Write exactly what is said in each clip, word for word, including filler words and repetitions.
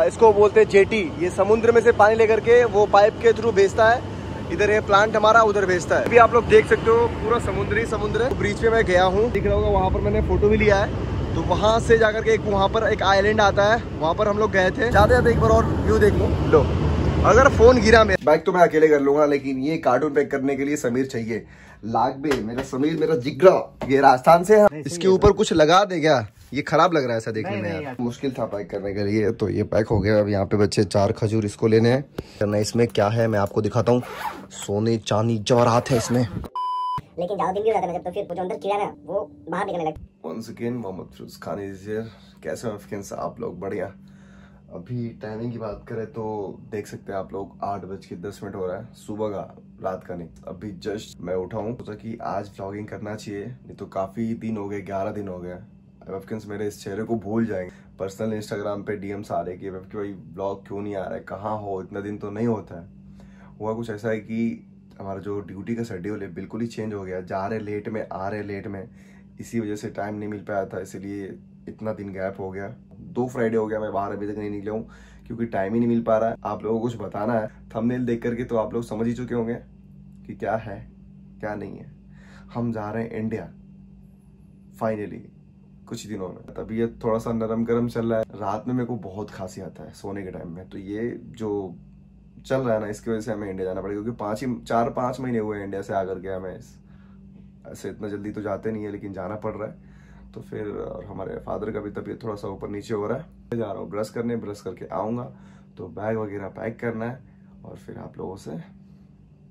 इसको बोलते हैं जेटी। ये समुद्र में से पानी लेकर के वो पाइप के थ्रू भेजता है। इधर ये प्लांट हमारा उधर भेजता है। अभी आप लोग देख सकते हो पूरा समुद्री समुद्र। ब्रिज पे मैं गया हूँ, दिख रहा होगा, वहाँ पर मैंने फोटो भी लिया है। तो वहाँ से जाकर के एक वहाँ पर एक आइलैंड आता है, वहाँ पर हम लोग गए थे। जाते जाते एक बार और व्यू देख लूँ। लो, अगर फोन गिरा मेरा, बाइक तो मैं अकेले कर लूंगा, लेकिन ये कार्टून पैक करने के लिए समीर चाहिए। लागबे मेरा समीर, मेरा जिगरा, ये राजस्थान से है। इसके ऊपर कुछ लगा दे क्या? ये खराब लग रहा है ऐसा देखने में यार। मुश्किल था पैक करने के लिए, तो ये पैक हो गया। अब यहाँ पे बच्चे चार खजूर इसको लेने हैं करना। इसमें क्या है मैं आपको दिखाता हूँ। सोने चांदी जवाहरात है इसमें। लेकिन ज्यादा दिन भी हो जाता है जब, तो फिर जो अंदर कीड़ा ना वो बाहर निकलने लगता। Once again Mohammad Firoz Khan is here. कैसे हो फ्रेंड्स आप लोग? बढ़िया। अभी टाइमिंग की बात करें तो देख सकते हैं आप लोग आठ बज के दस मिनट हो रहा है सुबह का, रात का नहीं। अभी जस्ट मैं उठा हूँ, सोचा कि आज व्लॉगिंग करना चाहिए, नहीं तो काफ़ी दिन हो गए, ग्यारह दिन हो गए। वेबकिंस मेरे इस चेहरे को भूल जाएंगे। पर्सनल इंस्टाग्राम पे डीएम्स आ रहे कि वेबकिंस भाई ब्लॉग क्यों नहीं आ रहा है, कहाँ हो, इतना दिन तो नहीं होता है। हुआ कुछ ऐसा है कि हमारा जो ड्यूटी का शेड्यूल है बिल्कुल ही चेंज हो गया। जा रहे लेट में, आ रहे लेट में, इसी वजह से टाइम नहीं मिल पाया था, इसीलिए इतना दिन गैप हो गया। दो फ्राइडे हो गया मैं बाहर अभी तक नहीं निकला हूँ, क्योंकि टाइम ही नहीं मिल पा रहा है। आप लोगों को कुछ बताना है, थंबनेल देख करके तो आप लोग समझ ही चुके होंगे कि क्या है क्या नहीं है। हम जा रहे हैं इंडिया फाइनली कुछ दिनों में। तबीयत थोड़ा सा नरम गरम चल रहा है। रात में मेरे को बहुत खांसी आता है सोने के टाइम में, तो ये जो चल रहा है ना, इसकी वजह से हमें इंडिया जाना पड़ेगा। क्योंकि पाँच ही चार पाँच महीने हुए हैं इंडिया से आकर के। हमें ऐसे इतना जल्दी तो जाते नहीं है, लेकिन जाना पड़ रहा है। तो फिर हमारे फादर का भी तबीयत थोड़ा सा ऊपर नीचे हो रहा है। मैं जा रहा हूँ ब्रश करने, ब्रश करके आऊँगा तो बैग वगैरह पैक करना है और फिर आप लोगों से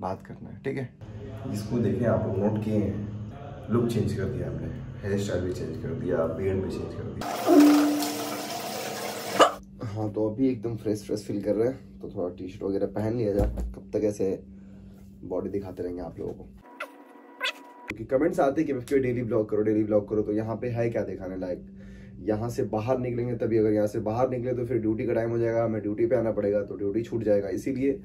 बात करना है, ठीक है। इसको देखिए आप लोग नोट किए हैं, लुक चेंज कर दिया हमने, हेयर स्टाइल भी चेंज कर दिया, बियर्ड भी चेंज कर दिया। हाँ, तो अभी एकदम फ्रेश फ्रेश फील कर रहे हैं, तो थोड़ा टी शर्ट वगैरह पहन लिया जाए। कब तक ऐसे बॉडी दिखाते रहेंगे आप लोगों को? क्योंकि कमेंट्स आते हैं कि डेली ब्लॉग करो, डेली ब्लॉग करो, तो यहाँ पे है क्या दिखाने लायक? यहाँ से बाहर निकलेंगे तभी। अगर यहाँ से बाहर निकले तो फिर ड्यूटी का टाइम हो जाएगा, हमें ड्यूटी पे आना पड़ेगा, तो ड्यूटी छूट जाएगा। इसीलिए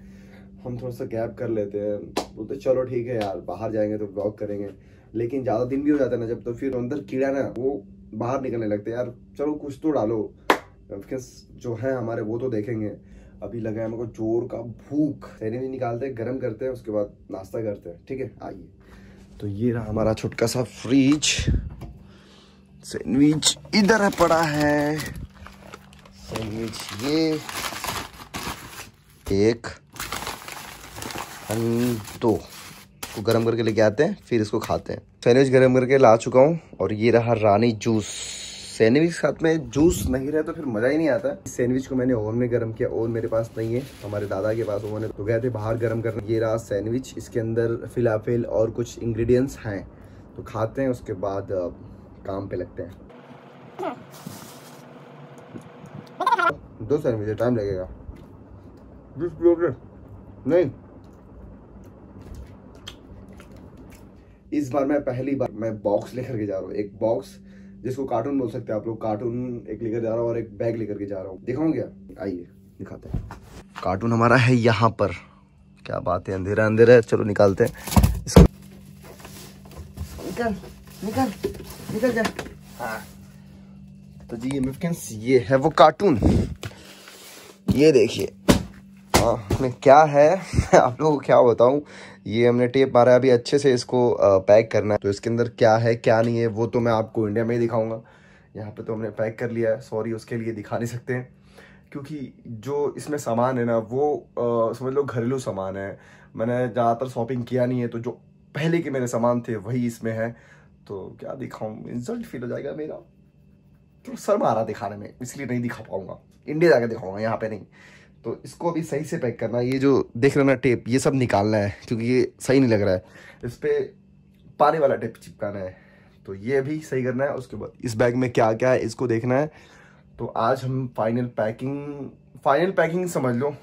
हम थोड़ा सा गैप कर लेते हैं। बोलते तो चलो ठीक है यार, बाहर जाएंगे तो ब्लॉग करेंगे, लेकिन ज़्यादा दिन भी हो जाता है ना जब, तो फिर अंदर कीड़ा ना वो बाहर निकलने लगता है। यार चलो कुछ तो डालो, जो है हमारे वो तो देखेंगे। अभी लगा है हमको जोर का भूख। सैंडविच निकालते हैं, गर्म करते हैं, उसके बाद नाश्ता करते हैं, ठीक है। आइए, तो ये रहा हमारा छोटा सा फ्रिज। सैंडविच इधर है पड़ा है, सैंडविच ये एक दो को गर्म करके लेके आते हैं, फिर इसको खाते हैं। सैंडविच गर्म करके ला चुका हूँ और ये रहा रानी जूस। सैंडविच के साथ में जूस नहीं रहे तो फिर मज़ा ही नहीं आता। सैंडविच को मैंने ओवन में गर्म किया, ओवन मेरे पास नहीं है, हमारे दादा के पास ओवन है, तो गए थे बाहर गर्म करने। ये रहा सैंडविच, इसके अंदर फिलाफेल और कुछ इंग्रेडिएंट्स हैं, तो खाते हैं, उसके बाद काम पे लगते हैं। दो सैंडविच टाइम लगेगा नहीं। इस बार मैं पहली बार मैं बॉक्स लेकर के जा रहा हूँ, एक बॉक्स जिसको कार्टून बोल सकते हैं आप लोग। कार्टून एक लेकर जा रहा हूँ और एक बैग लेकर के जा रहा हूँ। दिखाऊंगा क्या? आइए दिखाते हैं। कार्टून हमारा है यहाँ पर। क्या बात है, अंधेरा अंधेरा है, चलो निकालते हैं इसको। निकल निकल निकल जा। हाँ, तो जी फ्रेंड्स ये है वो कार्टून, ये देखिए। हाँ, क्या है आप लोगों को क्या बताऊँ। ये हमने टेप मारा है, अभी अच्छे से इसको पैक करना है। तो इसके अंदर क्या है क्या नहीं है वो तो मैं आपको इंडिया में ही दिखाऊंगा। यहाँ पे तो हमने पैक कर लिया है, सॉरी उसके लिए दिखा नहीं सकते हैं, क्योंकि जो इसमें सामान है ना वो आ, समझ लो घरेलू सामान है। मैंने ज़्यादातर शॉपिंग किया नहीं है, तो जो पहले के मेरे सामान थे वही इसमें है। तो क्या दिखाऊँ, इंसल्ट फील हो जाएगा मेरा, तो शर्म आ रहा दिखाने में, इसलिए नहीं दिखा पाऊँगा। इंडिया जाकर दिखाऊँगा, यहाँ पर नहीं। तो इसको अभी सही से पैक करना है। ये जो देख रहे हो ना टेप, ये सब निकालना है क्योंकि ये सही नहीं लग रहा है। इस पर पानी वाला टेप चिपकाना है, तो ये भी सही करना है। उसके बाद इस बैग में क्या क्या है इसको देखना है। तो आज हम फाइनल पैकिंग फाइनल पैकिंग समझ लो,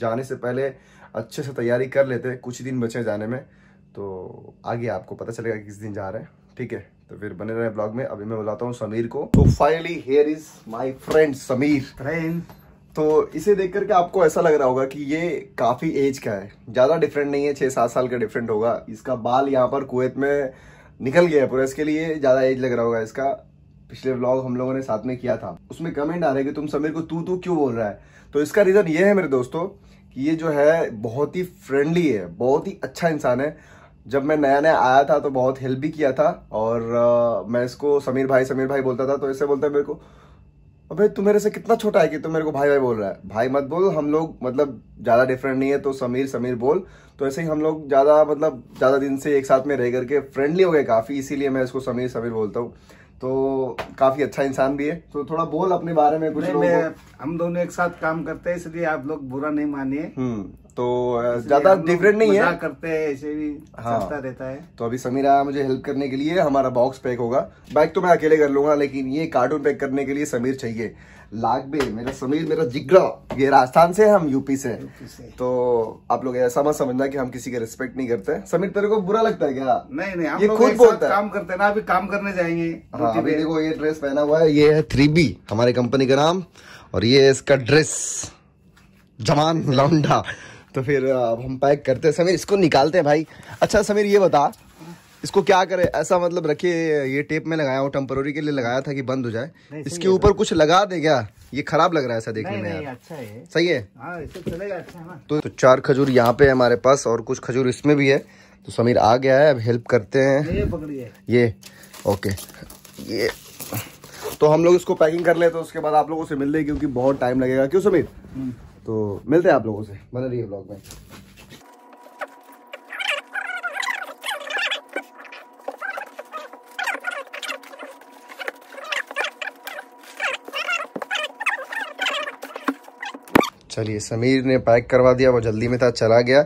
जाने से पहले अच्छे से तैयारी कर लेते हैं। कुछ दिन बचे जाने में, तो आगे आपको पता चलेगा किस दिन जा रहे हैं, ठीक है। तो फिर बने रहे ब्लॉग में। अभी मैं बुलाता हूँ समीर को। तो finally here is my friend Sameer friend. तो इसे देख करके आपको ऐसा लग रहा होगा कि ये काफ़ी एज का है, ज़्यादा डिफरेंट नहीं है, छः सात साल का डिफरेंट होगा। इसका बाल यहाँ पर कुवैत में निकल गया है पूरा, इसके लिए ज़्यादा एज लग रहा होगा इसका। पिछले व्लॉग हम लोगों ने साथ में किया था, उसमें कमेंट आ रहे कि तुम समीर को तू तू क्यों बोल रहा है। तो इसका रीज़न ये है मेरे दोस्तों कि ये जो है बहुत ही फ्रेंडली है, बहुत ही अच्छा इंसान है। जब मैं नया नया आया था तो बहुत हेल्प भी किया था और आ, मैं इसको समीर भाई समीर भाई बोलता था। तो इससे बोलता है मेरे को, अबे तू मेरे से कितना छोटा है कि तू मेरे को भाई भाई बोल रहा है, भाई मत बोल, हम लोग मतलब ज़्यादा डिफरेंट नहीं है, तो समीर समीर बोल। तो ऐसे ही हम लोग ज़्यादा मतलब ज़्यादा दिन से एक साथ में रह करके फ्रेंडली हो गए काफ़ी, इसीलिए मैं इसको समीर समीर बोलता हूँ। तो काफ़ी अच्छा इंसान भी है। तो थोड़ा बोल अपने बारे में कुछ। मैं, हम दोनों एक साथ काम करते हैं इसलिए आप लोग बुरा नहीं मानिए। तो ज्यादा डिफरेंट नहीं है, करते हैं ऐसे भी, हाँ, चलता रहता है। तो अभी समीर आया मुझे हेल्प करने के लिए। हमारा बॉक्स पैक होगा, बाइक तो मैं अकेले कर लूंगा, लेकिन ये कार्टून पैक करने के लिए समीर चाहिए। लागबे मेरा समीर, मेरा जिगरा। ये राजस्थान से, हम यूपी से, यूपी से। तो आप लोग ऐसा मत समझना कि हम किसी के रिस्पेक्ट नहीं करते। समीर तेरे को बुरा लगता है क्या? नहीं नहीं, ये खुद बोलता है। काम करते हैं ना, अभी काम करने जाएंगे। हाँ, देखो ये ड्रेस पहना हुआ है, ये है थ्री बी हमारे कंपनी का नाम, और ये इसका ड्रेस, जवान लौंडा। तो फिर अब हम पैक करते हैं। समीर इसको निकालते हैं भाई। अच्छा समीर ये बता, इसको क्या करे? ऐसा मतलब रखे, ये टेप में लगाया हूँ, टेम्पोररी के लिए लगाया था कि बंद हो जाए। इसके ऊपर कुछ लगा दे क्या? ये खराब लग रहा है ऐसा देखने में यार। अच्छा है, सही है, आ, इससे चलेगा। अच्छा है ना? तो, तो चार खजूर यहाँ पे है हमारे पास और कुछ खजूर इसमें भी है। तो समीर आ गया है, अब हेल्प करते हैं। ये ओके, ये तो हम लोग इसको पैकिंग कर ले, तो उसके बाद आप लोगों से मिल ले, क्योंकि बहुत टाइम लगेगा। क्यों समीर? तो मिलते हैं आप लोगों से, बने रहिए ब्लॉग में। चलिए समीर ने पैक करवा दिया, वो जल्दी में था, चला गया।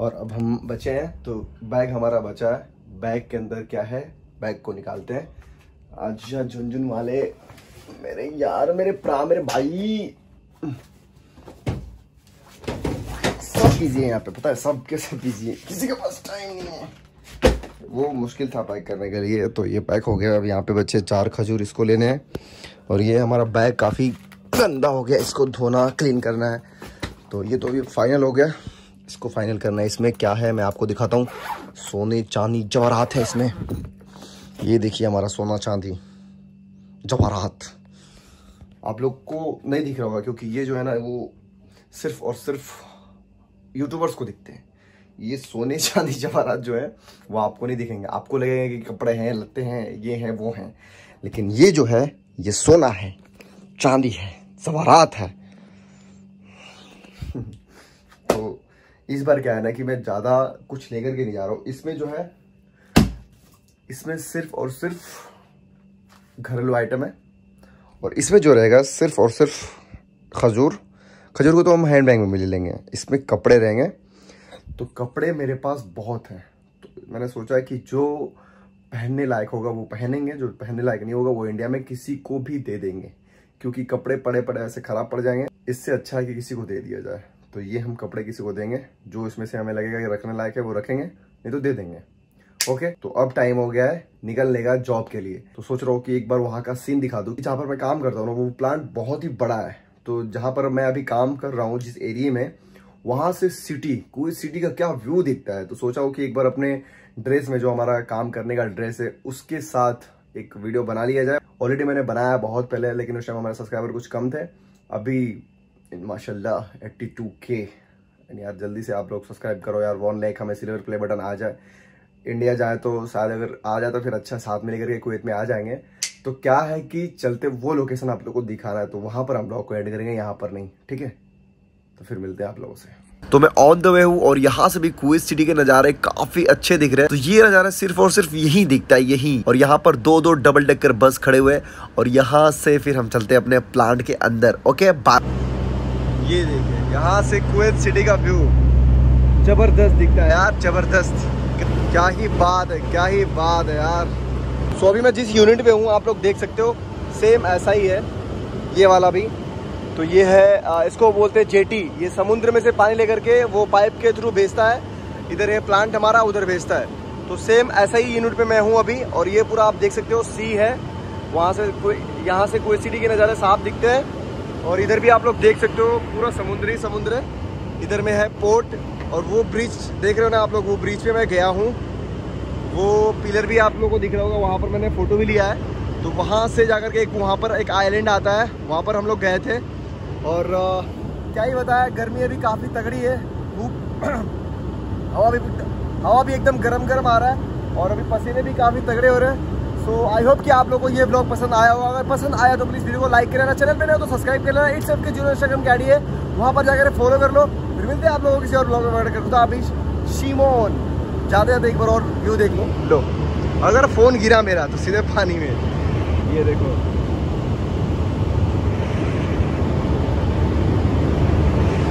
और अब हम बचे हैं, तो बैग हमारा बचा है। बैग के अंदर क्या है, बैग को निकालते हैं। अच्छा झुनझुन वाले मेरे यार, मेरे प्रा, मेरे भाई, बिजी है यहाँ पे, पता है सब कैसे बिजी है, किसी के पास टाइम नहीं है। वो मुश्किल था पैक करने के लिए, तो ये पैक हो गया। अब यहाँ पे बच्चे चार खजूर, इसको लेने हैं। और ये हमारा बैग काफ़ी गंदा हो गया, इसको धोना, क्लीन करना है। तो ये तो अभी फाइनल हो गया, इसको फाइनल करना है। इसमें क्या है मैं आपको दिखाता हूँ, सोने चांदी जवाहरात है इसमें। ये देखिए हमारा सोना चांदी जवाहरात, आप लोग को नहीं दिख रहा होगा क्योंकि ये जो है ना वो सिर्फ और सिर्फ यूट्यूबर्स को दिखते हैं। ये सोने चांदी जवाहरात जो है वो आपको नहीं दिखेंगे, आपको लगेगा कि कपड़े हैं, लत्ते हैं, ये हैं, वो हैं, लेकिन ये जो है ये सोना है, चांदी है, जवाहरात है। तो इस बार क्या है ना कि मैं ज़्यादा कुछ लेकर के नहीं जा रहा हूँ। इसमें जो है, इसमें सिर्फ और सिर्फ घरेलू आइटम है, और इसमें जो रहेगा सिर्फ और सिर्फ खजूर। खजूर को तो हम हैंड बैग में मिल लेंगे। इसमें कपड़े रहेंगे, तो कपड़े मेरे पास बहुत हैं। तो मैंने सोचा कि जो पहनने लायक होगा वो पहनेंगे, जो पहनने लायक नहीं होगा वो इंडिया में किसी को भी दे देंगे, क्योंकि कपड़े पड़े पड़े ऐसे ख़राब पड़ जाएंगे। इससे अच्छा है कि किसी को दे दिया जाए। तो ये हम कपड़े किसी को देंगे, जो इसमें से हमें लगेगा कि रखने लायक है वो रखेंगे, नहीं तो दे देंगे। ओके, तो अब टाइम हो गया है निकलने का जॉब के लिए। तो सोच रहा हूँ कि एक बार वहाँ का सीन दिखा दूँ जहाँ पर मैं काम करता हूँ ना, वो प्लांट बहुत ही बड़ा है। तो जहाँ पर मैं अभी काम कर रहा हूँ जिस एरिया में, वहाँ से सिटी, कोई सिटी का क्या व्यू दिखता है। तो सोचा हो कि एक बार अपने ड्रेस में, जो हमारा काम करने का ड्रेस है, उसके साथ एक वीडियो बना लिया जाए। ऑलरेडी मैंने बनाया बहुत पहले, लेकिन उस टाइम हमारे सब्सक्राइबर कुछ कम थे। अभी माशाल्लाह एट्टी टू के। यार जल्दी से आप लोग सब्सक्राइब करो यार, वन लाइक हमें सिल्वर प्ले बटन आ जाए। इंडिया जाए तो शायद, अगर आ जाए तो फिर अच्छा, साथ में लेकर के कुवैत में आ जाएंगे। तो क्या है कि चलते वो लोकेशन आप लोगों को दिखा रहा है, तो वहाँ पर हम ब्लॉग को एड करेंगे, यहाँ पर नहीं, ठीक है? तो फिर मिलते हैं आप लोगों से। तो मैं ऑन द वे हूँ, और यहाँ से भी कुवैत सिटी के नज़ारे काफ़ी अच्छे दिख रहे हैं। तो ये नज़ारा सिर्फ और सिर्फ यही दिखता है, यही। और यहाँ पर दो दो डबल डेकर बस खड़े हुए हैं, और यहाँ से फिर हम चलते हैं अपने प्लांट के अंदर। ओके बात, ये देखिए यहाँ से कुवैत सिटी का व्यू ज़बरदस्त दिखता है यार, ज़बरदस्त। क्या ही बात है, क्या ही बात है यार। सो so, अभी मैं जिस यूनिट पे हूँ आप लोग देख सकते हो, सेम ऐसा ही है ये वाला भी। तो ये है, इसको बोलते हैं जेटी। ये समुद्र में से पानी लेकर के वो पाइप के थ्रू भेजता है, इधर ये प्लांट हमारा उधर भेजता है। तो सेम ऐसा ही यूनिट पे मैं हूँ अभी, और ये पूरा आप देख सकते हो सी है, वहाँ से कोई, यहाँ से कोई सिटी के नज़ारे साफ दिखते हैं। और इधर भी आप लोग देख सकते हो पूरा समुद्री समुद्र। इधर में है पोर्ट, और वो ब्रिज देख रहे हो ना आप लोग, वो ब्रिज पर मैं गया हूँ। वो पिलर भी आप लोगों को दिख रहा होगा, वहाँ पर मैंने फ़ोटो भी लिया है। तो वहाँ से जाकर के एक वहाँ पर एक आइलैंड आता है, वहाँ पर हम लोग गए थे। और क्या ही बताया, गर्मी अभी काफ़ी तगड़ी है, धूप, हवा भी हवा भी एकदम गर्म गर्म आ रहा है और अभी पसीने भी काफ़ी तगड़े हो रहे हैं। तो आई होप कि आप लोगों को ये ब्लॉग पसंद आया होगा। अगर पसंद आया तो प्लीज़ वीडियो को लाइक कर लेना, चैनल पे नए हो तो सब्सक्राइब कर लेना। It's F K zero Instagram के आईडी है, वहाँ पर जाकर फॉलो कर लो। फिर मिलते हैं आप लोगों को किसी और ब्लॉग में। वर्ड करता अभी शीमोन ज़्यादा ज़्यादा एक बार और व्यू देख लो। लो अगर फ़ोन गिरा मेरा तो सीधे पानी में, ये देखो।